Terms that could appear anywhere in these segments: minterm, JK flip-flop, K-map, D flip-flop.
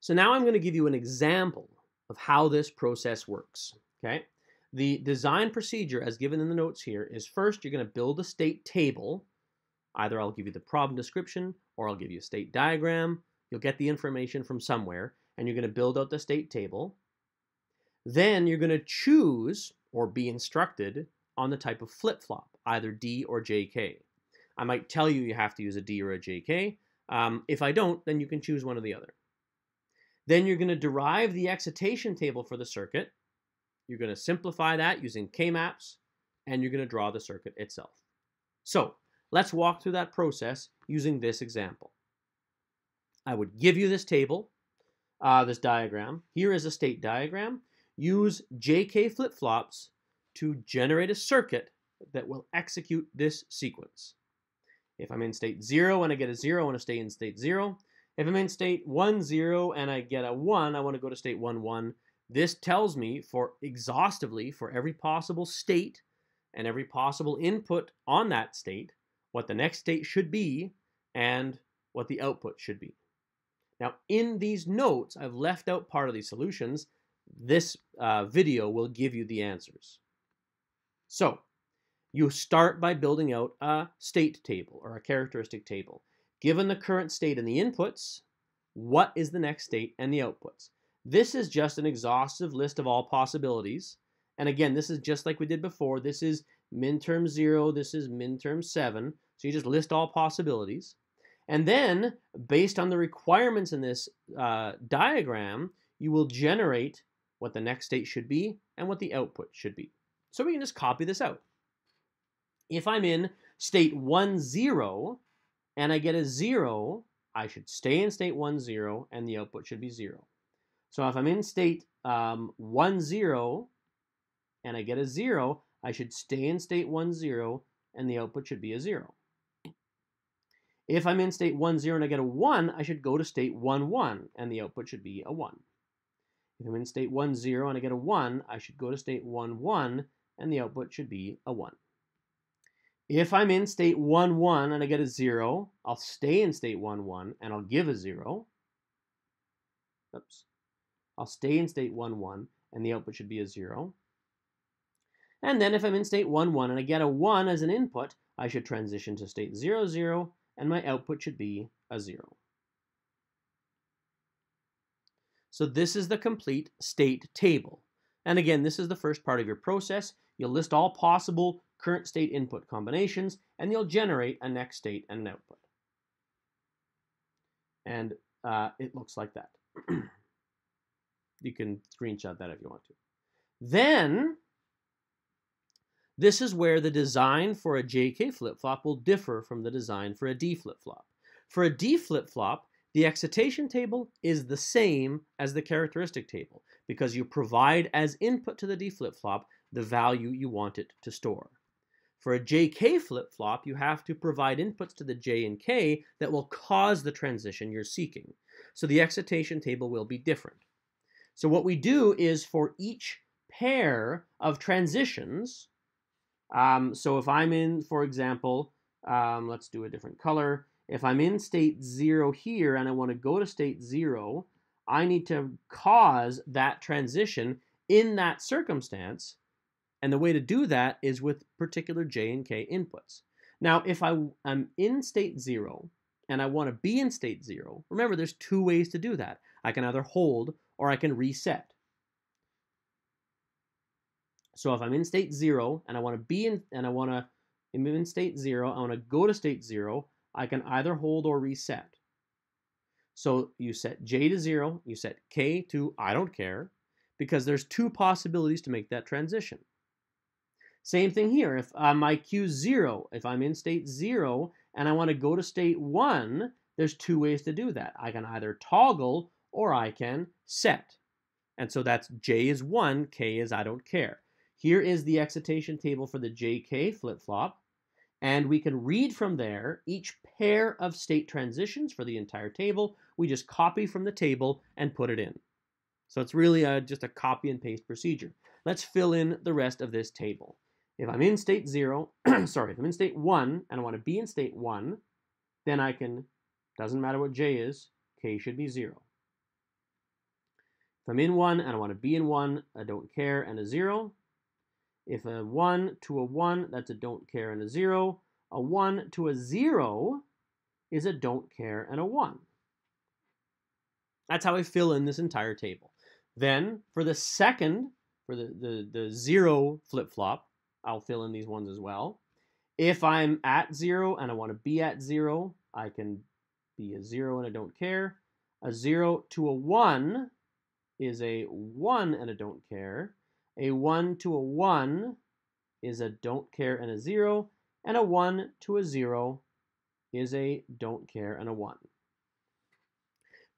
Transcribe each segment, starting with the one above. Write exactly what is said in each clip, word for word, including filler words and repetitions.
So now I'm going to give you an example of how this process works. Okay. The design procedure as given in the notes here is first you're going to build a state table. Either I'll give you the problem description or I'll give you a state diagram. You'll get the information from somewhere and you're going to build out the state table. Then you're going to choose or be instructed on the type of flip-flop, either D or J K. I might tell you you have to use a D or a J K. Um, if I don't, then you can choose one or the other. Then you're going to derive the excitation table for the circuit. You're going to simplify that using K-maps, and you're going to draw the circuit itself. So let's walk through that process using this example. I would give you this table, uh, this diagram. Here is a state diagram. Use J K flip-flops to generate a circuit that will execute this sequence. If I'm in state zero and I get a zero, I want to stay in state zero. If I'm in state one, zero, and I get a one, I want to go to state one, one. This tells me for exhaustively for every possible state and every possible input on that state, what the next state should be and what the output should be. Now, in these notes, I've left out part of these solutions. This uh, video will give you the answers. So, you start by building out a state table or a characteristic table. Given the current state and the inputs, what is the next state and the outputs? This is just an exhaustive list of all possibilities. And again, this is just like we did before. This is minterm zero, this is minterm seven. So you just list all possibilities. And then, based on the requirements in this uh, diagram, you will generate what the next state should be and what the output should be. So we can just copy this out. If I'm in state one, zero, and I get a zero, I should stay in state one, zero, and the output should be zero. So if I'm in state um, one, zero, and I get a zero, I should stay in state one, zero, and the output should be a zero. If I'm in state one, zero, and I get a one, I should go to state one, one, and the output should be a one. If I'm in state one, zero, and I get a one, I should go to state one, one, and the output should be a one. If I'm in state one, one, and I get a zero, I'll stay in state one, one, and I'll give a zero. Oops. I'll stay in state one, one, and the output should be a zero. And then if I'm in state one, one, and I get a one as an input, I should transition to state zero, zero, and my output should be a zero. So this is the complete state table. And again, this is the first part of your process. You'll list all possible current state input combinations, and you'll generate a next state and an output. And uh, it looks like that. You can screenshot that if you want to. Then, this is where the design for a J K flip-flop will differ from the design for a D flip-flop. For a D flip-flop, the excitation table is the same as the characteristic table because you provide as input to the D flip-flop the value you want it to store. For a J K flip-flop, you have to provide inputs to the J and K that will cause the transition you're seeking. So the excitation table will be different. So what we do is for each pair of transitions, um, so if I'm in, for example, um, let's do a different color. If I'm in state zero here and I want to go to state zero, I need to cause that transition in that circumstance. And the way to do that is with particular J and K inputs. Now, if I, I'm in state zero and I want to be in state zero, remember there's two ways to do that. I can either hold or I can reset. So if I'm in state zero and I want to be in, and I want to, I'm in state zero, I want to go to state zero, I can either hold or reset. So you set J to zero, you set K to I don't care, because there's two possibilities to make that transition. Same thing here. If uh, my Q's zero, if I'm in state zero and I want to go to state one, there's two ways to do that. I can either toggle or I can set. And so that's J is one, K is I don't care. Here is the excitation table for the J K flip-flop. And we can read from there each pair of state transitions for the entire table. We just copy from the table and put it in. So it's really a, just a copy and paste procedure. Let's fill in the rest of this table. If I'm in state zero, sorry, if I'm in state one and I want to be in state one, then I can, doesn't matter what J is, K should be zero. If I'm in one and I want to be in one, I don't care and a zero. If a one to a one, that's a don't care and a zero. A one to a zero is a don't care and a one. That's how I fill in this entire table. Then for the second, for the, the, the zero flip-flop, I'll fill in these ones as well. If I'm at zero and I want to be at zero, I can be a zero and I don't care. A zero to a one is a one and a don't care. A one to a one is a don't care and a zero. And a one to a zero is a don't care and a one.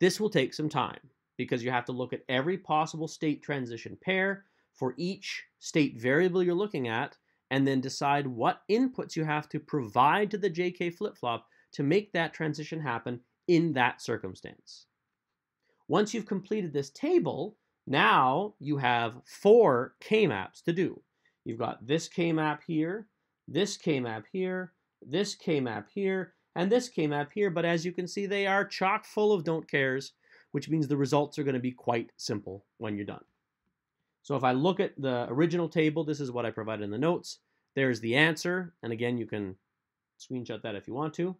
This will take some time because you have to look at every possible state transition pair for each state variable you're looking at, and then decide what inputs you have to provide to the J K flip-flop to make that transition happen in that circumstance. Once you've completed this table, now you have four K-maps to do. You've got this K-map here, this K-map here, this K-map here, and this K-map here, but as you can see, they are chock full of don't cares, which means the results are going to be quite simple when you're done. So if I look at the original table, this is what I provided in the notes. There's the answer, and again, you can screenshot that if you want to.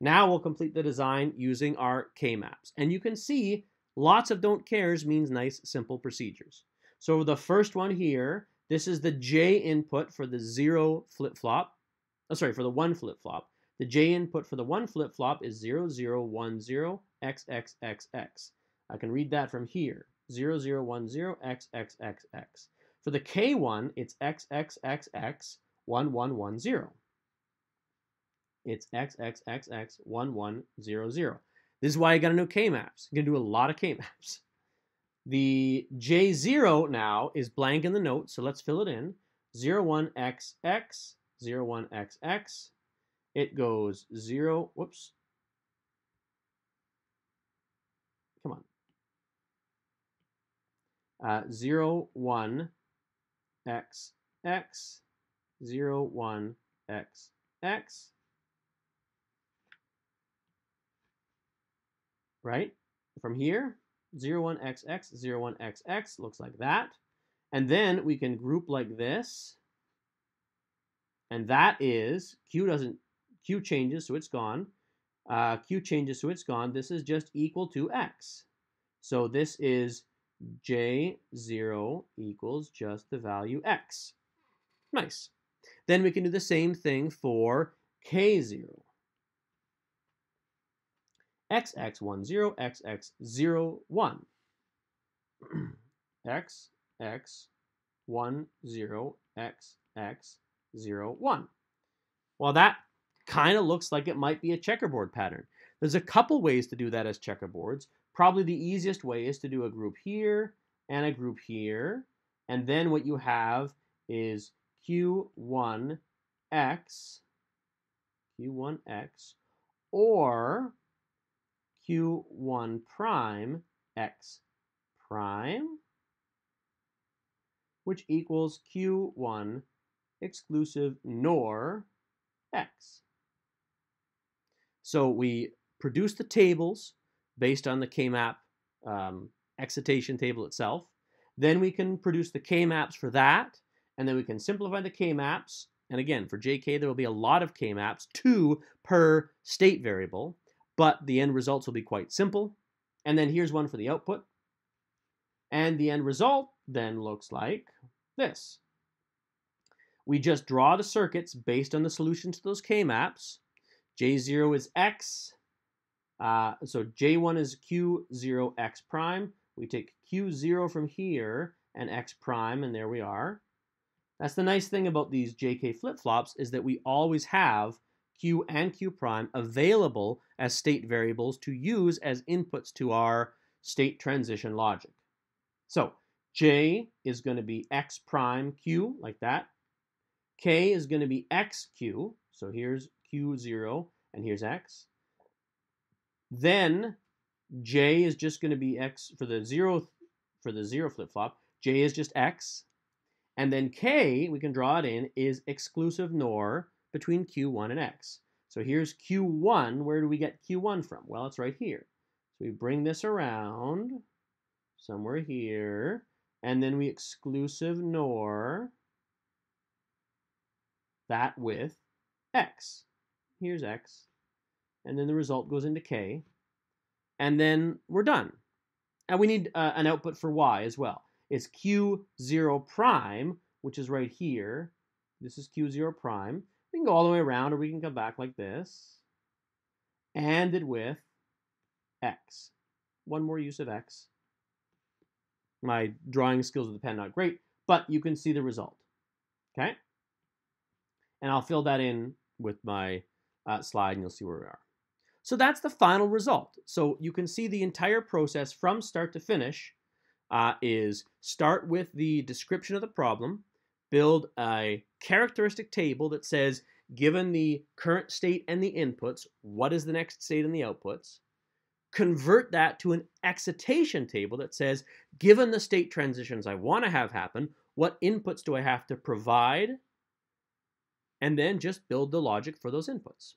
Now we'll complete the design using our K-maps. And you can see lots of don't cares means nice, simple procedures. So the first one here, this is the J input for the zero flip-flop. Oh, sorry, for the one flip-flop. The J input for the one flip-flop is zero zero one zero X X X X. I can read that from here. zero zero one zero X X X X. For the K one, it's X X X X one one one zero. It's X X X X one one zero zero. This is why I got to know K-maps. I'm going to do a lot of K-maps. The J zero now is blank in the note, so let's fill it in. zero one X X zero one X X. It goes zero, whoops. Come on. Uh, zero one X X zero one X X, right? From here, zero one X X zero one X X looks like that. And then we can group like this. And that is Q doesn't Q changes, so it's gone. Uh, Q changes, so it's gone. This is just equal to X. So this is J zero equals just the value X. Nice. Then we can do the same thing for K zero. X X one zero X X zero one. X X one zero X X zero one. Well, that kind of looks like it might be a checkerboard pattern. There's a couple ways to do that as checkerboards. Probably the easiest way is to do a group here and a group here. And then what you have is Q one X, Q one X, or Q one prime X prime, which equals Q one exclusive N O R X. So we produce the tables based on the K-map um, excitation table itself. Then we can produce the K-maps for that, and then we can simplify the K-maps. And again, for J K, there will be a lot of K-maps, two per state variable, but the end results will be quite simple. And then here's one for the output. And the end result then looks like this. We just draw the circuits based on the solutions to those K-maps. J zero is X. Uh, so J one is Q zero X prime. We take Q zero from here and X prime, and there we are. That's the nice thing about these J K flip-flops is that we always have Q and Q prime available as state variables to use as inputs to our state transition logic. So J is going to be X prime Q, like that. K is going to be X Q, so here's Q zero and here's X. Then J is just going to be X for the zero for the zero flip-flop. J is just X, and then K, we can draw it in, is exclusive N O R between Q one and X. So here's Q one. Where do we get Q one from? Well, it's right here. So we bring this around. somewhere here, and then we exclusive N O R that with X. Here's X, and then the result goes into K, and then we're done. And we need uh, an output for Y as well. It's Q zero prime, which is right here. This is Q zero prime. We can go all the way around, or we can come back like this. And it with X. One more use of X. My drawing skills with the pen, not great, but you can see the result. Okay? And I'll fill that in with my uh, slide, and you'll see where we are. So that's the final result. So you can see the entire process from start to finish uh, is start with the description of the problem, build a characteristic table that says, given the current state and the inputs, what is the next state and the outputs? Convert that to an excitation table that says, given the state transitions I want to have happen, what inputs do I have to provide? And then just build the logic for those inputs.